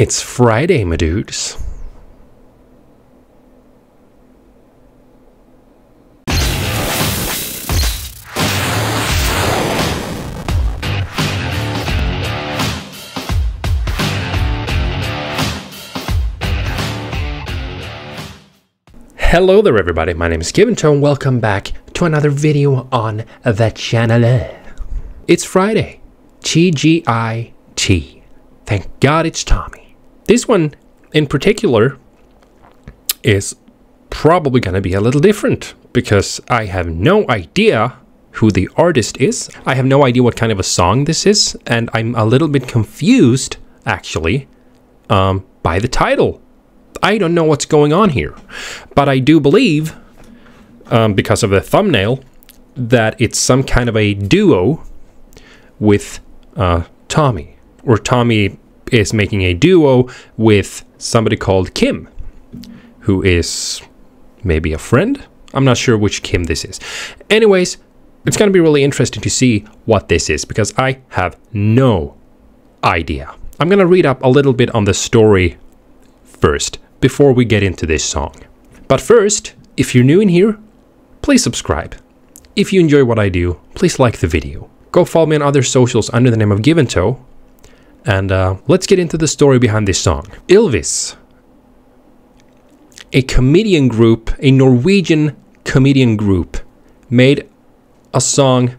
It's Friday, my dudes. Hello there everybody, my name is GivenToe and welcome back to another video on the channel. It's Friday, TGIT. Thank God it's Tommy. This one in particular is probably gonna be a little different because I have no idea who the artist is. I have no idea what kind of a song this is, and I'm a little bit confused actually by the title. I don't know what's going on here, but I do believe, because of the thumbnail, that it's some kind of a duo with Tommy, or Tommy is making a duo with somebody called Kim, who is maybe a friend. I'm not sure which Kim this is. Anyways, it's going to be really interesting to see what this is, because I have no idea. I'm going to read up a little bit on the story first, before we get into this song. But first, if you're new in here, please subscribe. If you enjoy what I do, please like the video. Go follow me on other socials under the name of GivenToe, and let's get into the story behind this song. Ylvis, a comedian group, a Norwegian comedian group, made a song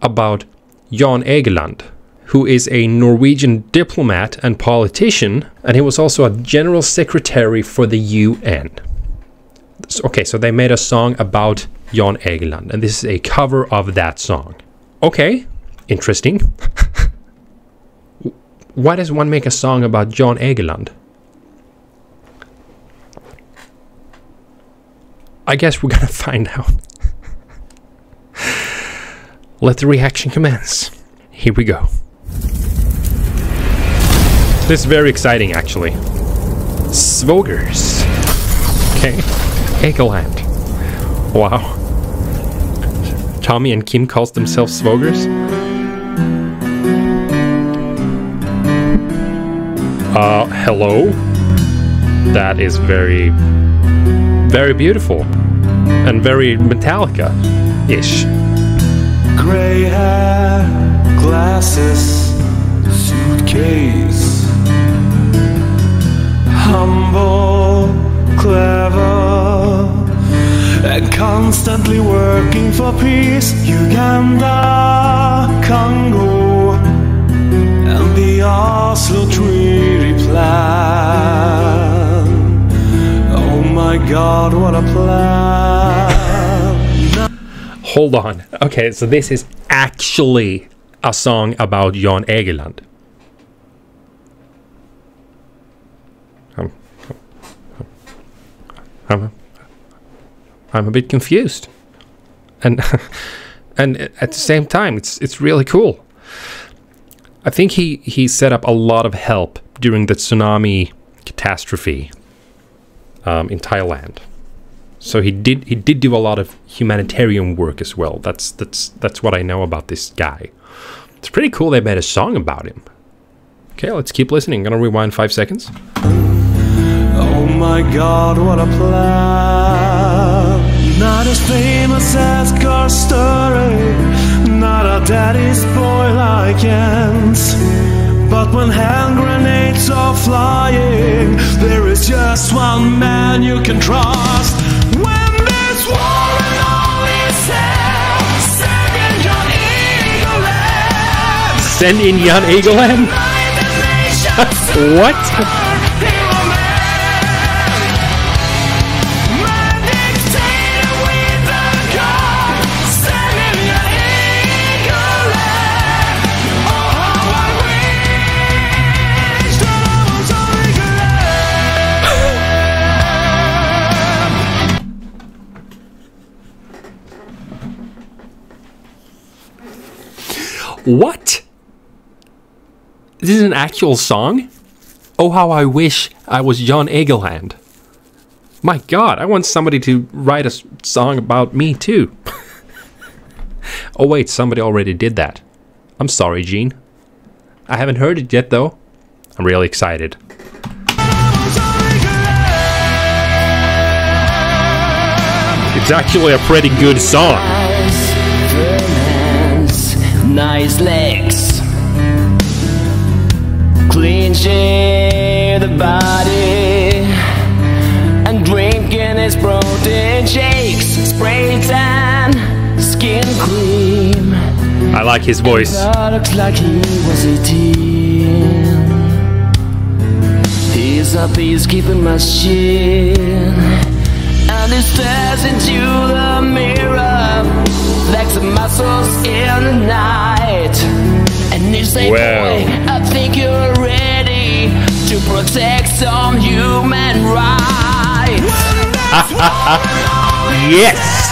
about Jan Egeland, who is a Norwegian diplomat and politician, and he was also a general secretary for the UN. Okay, so they made a song about Jan Egeland, and this is a cover of that song. Okay, interesting. Why does one make a song about Jan Egeland? I guess we're gonna find out. Let the reaction commence. Here we go. This is very exciting, actually. Svågerz. Okay. Egeland. Wow. Tommy and Kim calls themselves Svågerz. Hello. That is very, very beautiful. And very Metallica-ish. Gray hair, glasses, suitcase. Humble, clever, and constantly working for peace. Uganda, Congo, and the Oslo Treaty. Oh my God, what a plan. Hold on. Okay, so this is actually a song about Jan Egeland. I'm a bit confused. And at the same time, it's really cool. I think he set up a lot of help during the tsunami catastrophe in Thailand, so he did do a lot of humanitarian work as well. That's what I know about this guy. It's pretty cool they made a song about him. Okay, let's keep listening. I'm gonna rewind 5 seconds. Oh my God, what a plan! Not as famous as Garstory, not a daddy's boy like Jens. But when hand grenades are flying, there is just one man you can trust. When this war and all is hell, send in Jan Egeland. Send in Jan Egeland? What? What? This is an actual song? Oh, how I wish I was Jan Egeland. My God, I want somebody to write a song about me too. Oh wait, somebody already did that. I'm sorry, Gene. I haven't heard it yet though. I'm really excited. it's actually a pretty good song. Nice legs, cleansing the body, and drinking his protein shakes, spray tan, skin cream. I like his voice. Looks like he was 18. He's a peacekeeping machine, and he stares into the mirror like the muscles in the night. And you say, boy, I think you're ready to protect some human rights. Yes!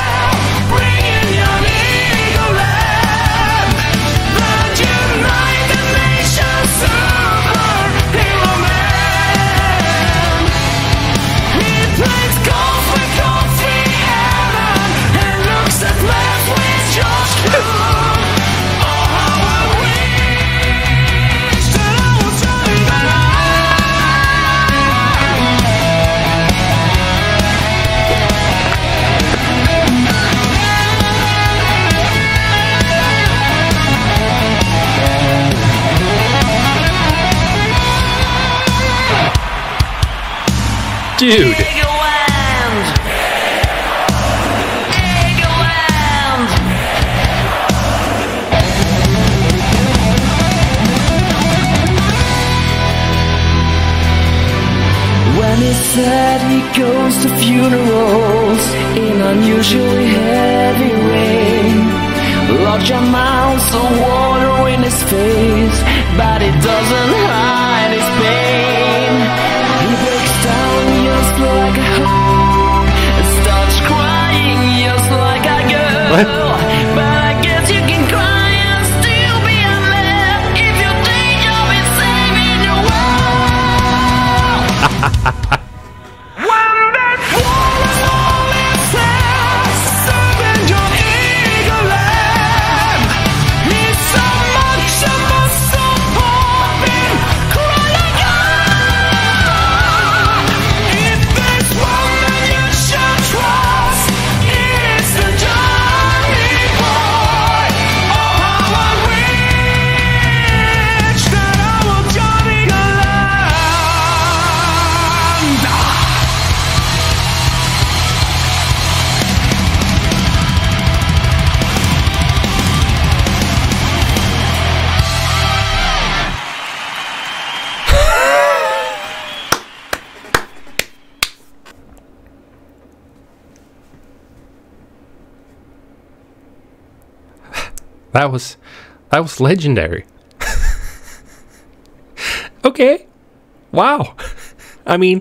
Dude. Egeland. Egeland. When he said he goes to funerals in unusually heavy rain, large amounts of water in his face, but it doesn't hide his pain. He breaks down like a hoe, starts crying just like a girl. What? But I guess you can cry and still be a man if you think you'll be saving the world. When that woman only says serving your eagle lamb, he's so much of a supporting chronicle. That was legendary. Okay. Wow. I mean,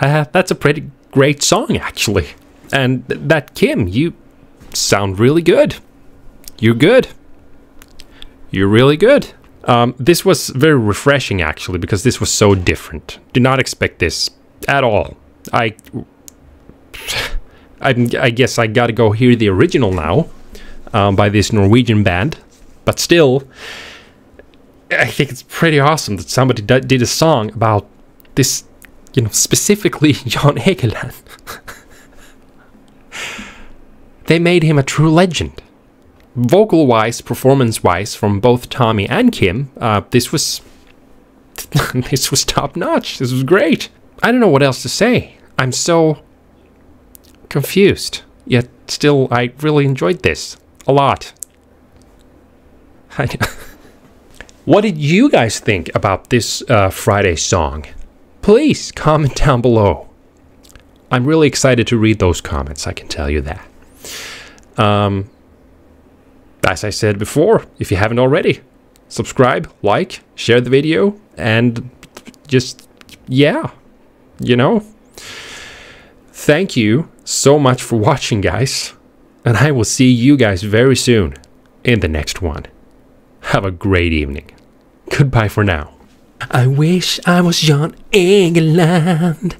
that's a pretty great song, actually. And that Kim, you sound really good. You're good. You're really good. This was very refreshing, actually, because this was so different. Did not expect this at all. I guess I gotta go hear the original now. By this Norwegian band, but still, I think it's pretty awesome that somebody did a song about this, you know, specifically Jan Egeland. They made him a true legend, vocal-wise, performance-wise, from both Tommy and Kim. This was, this was top-notch. This was great. I don't know what else to say. I'm so confused, yet still, I really enjoyed this. A lot. What did you guys think about this Friday song? Please comment down below. I'm really excited to read those comments, I can tell you that. As I said before, if you haven't already, subscribe, like, share the video, and just, yeah, you know. Thank you so much for watching, guys. And I will see you guys very soon in the next one. Have a great evening. Goodbye for now. I wish I was Jan Egeland.